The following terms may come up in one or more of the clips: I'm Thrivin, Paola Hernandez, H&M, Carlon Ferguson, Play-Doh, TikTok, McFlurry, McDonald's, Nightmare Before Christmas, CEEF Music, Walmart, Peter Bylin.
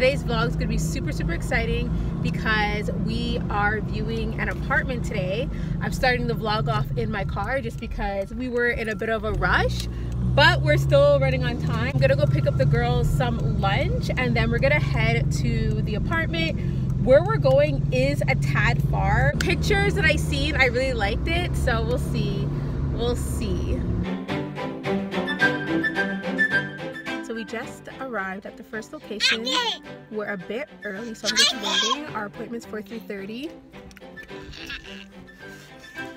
Today's vlog is going to be super exciting because we are viewing an apartment today. I'm starting the vlog off in my car just because we were in a bit of a rush, but we're still running on time. I'm going to go pick up the girls some lunch and then we're going to head to the apartment. Where we're going is a tad far. Pictures that I seen, I really liked it, so we'll see. So we just arrived at the first location. We're a bit early, so I'm just waiting. Our appointment's for 3:30.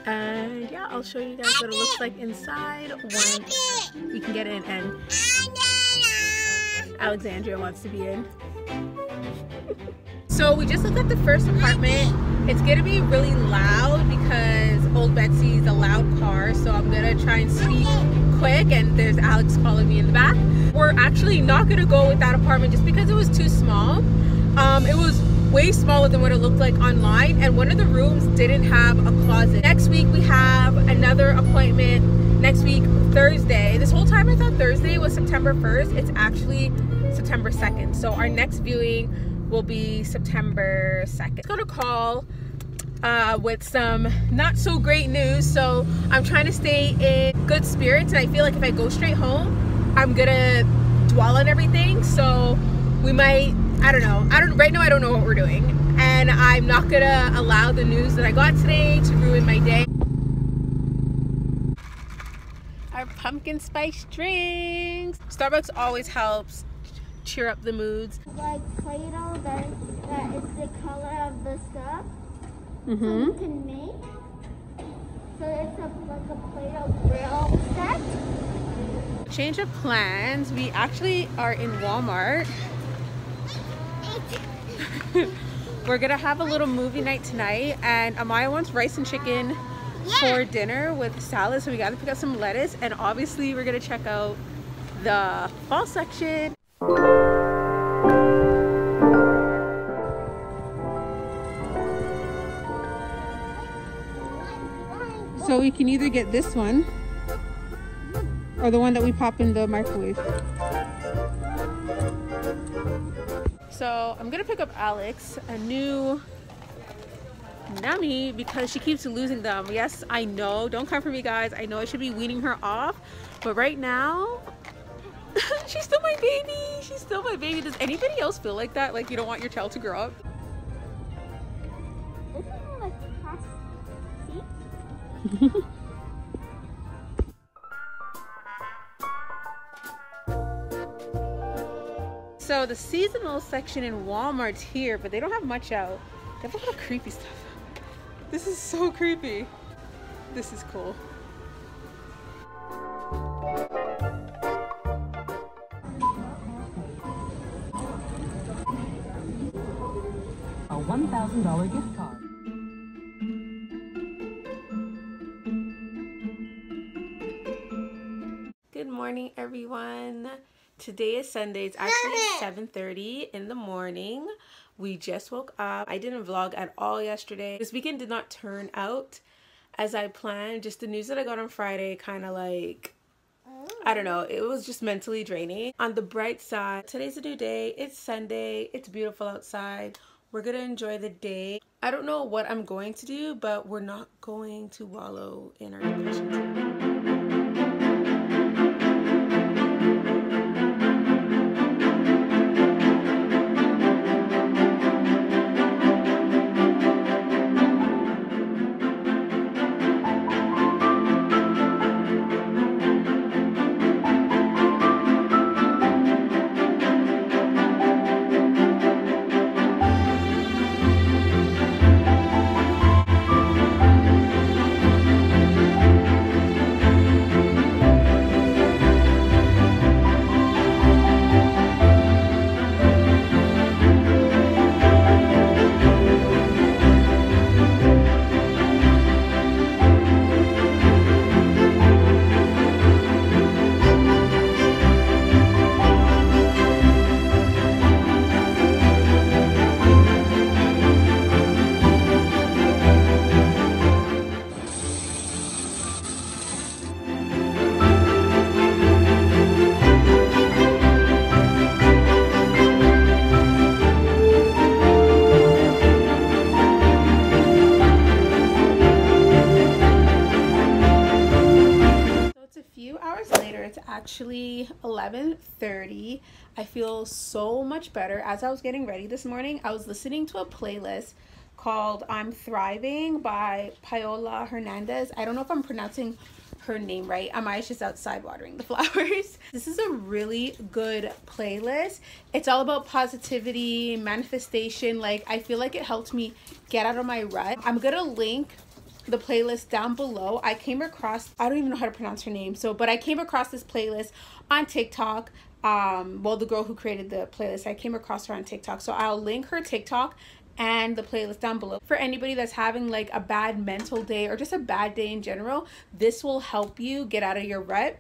And yeah, I'll show you guys what it looks like inside once we can get in and Alexandria wants to be in. So we just looked at the first apartment. It's gonna be really loud because old Betsy's a loud car, so I'm gonna try and speak quick, and there's Alex calling me in the back. We're actually not gonna go with that apartment just because it was too small. It was way smaller than what it looked like online, and one of the rooms didn't have a closet. Next week we have another appointment, next week Thursday. This whole time I thought Thursday was September 1st. It's actually September 2nd, so our next viewing will be September 2nd. Let's go to call with some not so great news. So I'm trying to stay in good spirits, and I feel like if I go straight home, I'm gonna dwell on everything. So we might, right now I don't know what we're doing, and I'm not gonna allow the news that I got today to ruin my day. Our pumpkin spice drinks. Starbucks always helps cheer up the moods. Like Play-Doh, that is the color of the stuff so you can make. So it's like a Play-Doh grill set. Change of plans. We actually are in Walmart. We're gonna have a little movie night tonight, and Amaya wants rice and chicken for dinner with salad, so we gotta pick up some lettuce, and obviously we're gonna check out the fall section. So we can either get this one or the one that we pop in the microwave. So I'm gonna pick up Alex a new nummy because she keeps losing them. Yes, I know, don't come for me guys. I know I should be weaning her off, but right now she's still my baby. She's still my baby. Does anybody else feel like that? Like you don't want your child to grow up? So the seasonal section in Walmart's here, but they don't have much out. They have a lot of creepy stuff. This is so creepy. This is cool. A $1,000 gift card. Everyone, today is Sunday. It's actually 7:30 in the morning. We just woke up. I didn't vlog at all yesterday. This weekend did not turn out as I planned. Just the news that I got on Friday kind of like, I don't know, it was just mentally draining. On the bright side, today's a new day. It's Sunday. It's beautiful outside. We're gonna enjoy the day. I don't know what I'm going to do, but we're not going to wallow in our depression. few hours later, it's actually 11:30. I feel so much better. As I was getting ready this morning, I was listening to a playlist called I'm Thriving by Paola Hernandez. I don't know if I'm pronouncing her name right. Amaya's just outside watering the flowers. This is a really good playlist. It's all about positivity, manifestation. Like, I feel like it helped me get out of my rut. I'm gonna link the playlist down below. I came across, I don't even know how to pronounce her name, so, but I came across this playlist on TikTok. Well, the girl who created the playlist, I came across her on TikTok, so I'll link her TikTok and the playlist down below. For anybody that's having like a bad mental day or just a bad day in general, this will help you get out of your rut.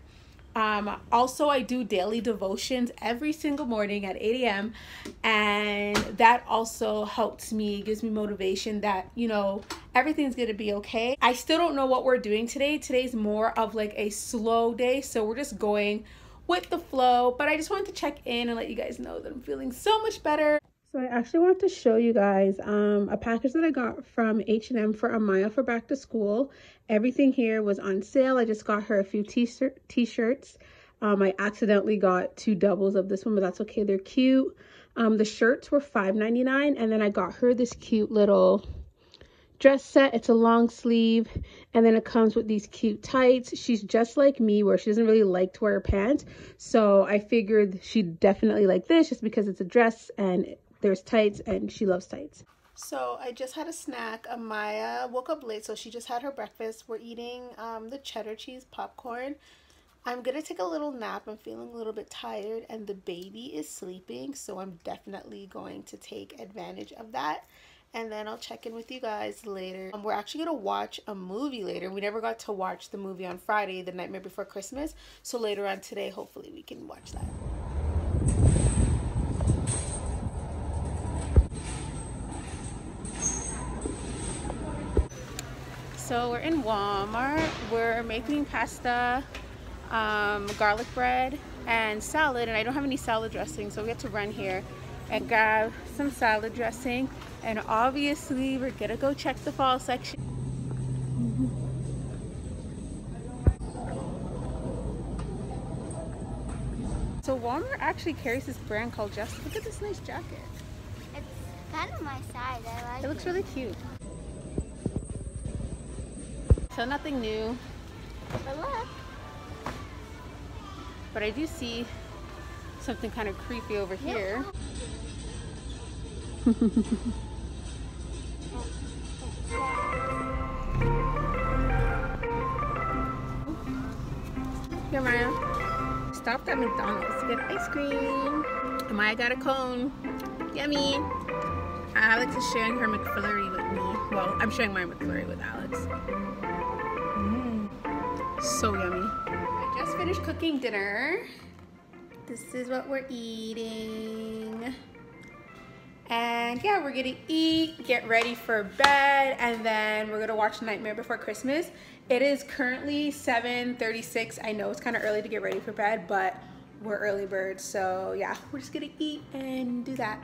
Also, I do daily devotions every single morning at 8 a.m. and that also helps me, gives me motivation that, you know, everything's gonna be okay. I still don't know what we're doing today. Today's more of like a slow day, so we're just going with the flow, but I just wanted to check in and let you guys know that I'm feeling so much better. So I actually want to show you guys a package that I got from H&M for Amaya for back to school. Everything here was on sale. I just got her a few t-shirts. I accidentally got two doubles of this one, but that's okay. They're cute. The shirts were $5.99, and then I got her this cute little dress set. It's a long sleeve, and then it comes with these cute tights. She's just like me, where she doesn't really like to wear pants, so I figured she'd definitely like this just because it's a dress and there's tights, and she loves tights. So I just had a snack. Amaya woke up late, so she just had her breakfast. We're eating the cheddar cheese popcorn. I'm gonna take a little nap. I'm feeling a little bit tired, and the baby is sleeping, so I'm definitely going to take advantage of that. And then I'll check in with you guys later. We're actually gonna watch a movie later. We never got to watch the movie on Friday, The Nightmare Before Christmas. So later on today, hopefully we can watch that. So we're in Walmart. We're making pasta, garlic bread, and salad. And I don't have any salad dressing, so we have to run here and grab some salad dressing. And obviously, we're gonna go check the fall section. So Walmart actually carries this brand called Just. Look at this nice jacket. It's kind of my size. I like it. It looks really cute. So nothing new, but look. But I do see something kind of creepy over here. Yeah. Here, Maya. Stopped at McDonald's to get ice cream. Maya got a cone. Yummy. Alex is sharing her McFlurry with me. Well, I'm sharing my McFlurry with Alex. So yummy. I just finished cooking dinner. This is what we're eating. And yeah, we're gonna eat, get ready for bed, and then we're gonna watch Nightmare Before Christmas. It is currently 7:36. I know it's kind of early to get ready for bed, but we're early birds. So yeah, we're just gonna eat and do that.